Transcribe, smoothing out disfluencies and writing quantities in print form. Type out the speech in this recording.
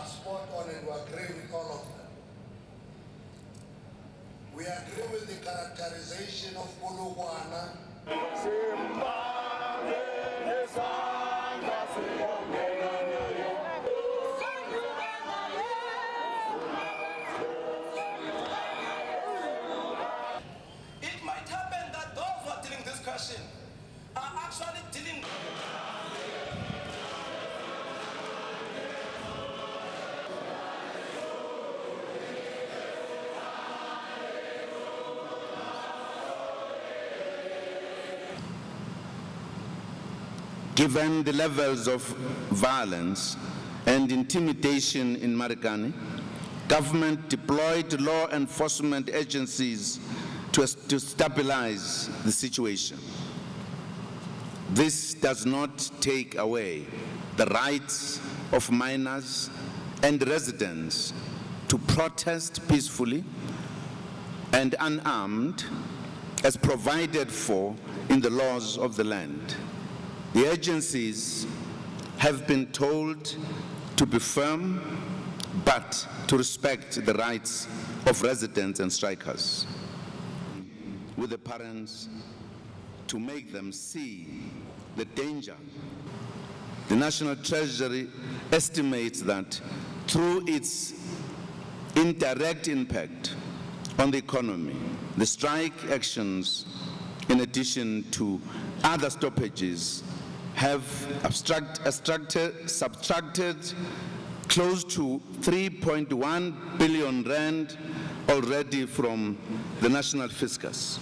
are spot on and we agree with all of them. We agree with the characterization of Buluhana. Question are actually dealing given the levels of violence and intimidation in Marikana, government deployed law enforcement agencies to stabilize the situation. This does not take away the rights of minors and residents to protest peacefully and unarmed as provided for in the laws of the land. The agencies have been told to be firm, but to respect the rights of residents and strikers. With the parents to make them see the danger. The National Treasury estimates that through its indirect impact on the economy, the strike actions, in addition to other stoppages, have subtracted close to 3.1 billion rand already from the national fiscus.